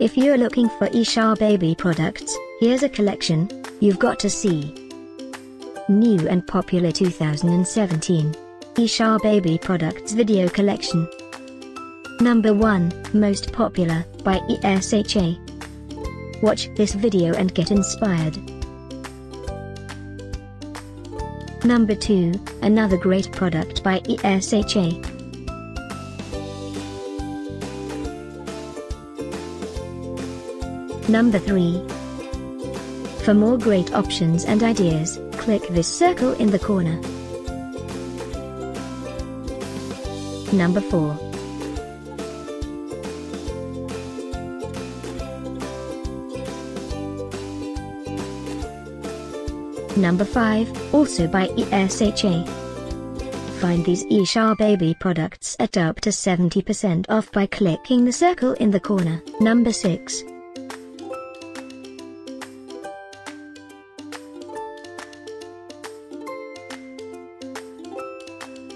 If you're looking for E-Sha baby products, here's a collection you've got to see. New and popular 2017 E-Sha baby products video collection. Number 1, most popular, by E-Sha. Watch this video and get inspired. Number 2, another great product by E-Sha. Number 3. For more great options and ideas, click this circle in the corner. Number 4. Number 5, also by E-Sha. Find these E-Sha baby products at up to 70% off by clicking the circle in the corner. Number 6.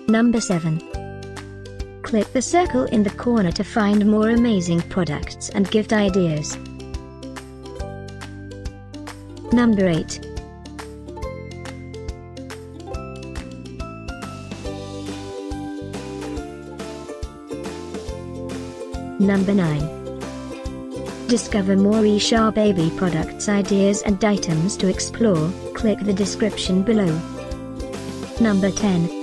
Number 7. Click the circle in the corner to find more amazing products and gift ideas. Number 8. Number 9. Discover more E-Sha baby products, ideas and items to explore, click the description below. Number 10.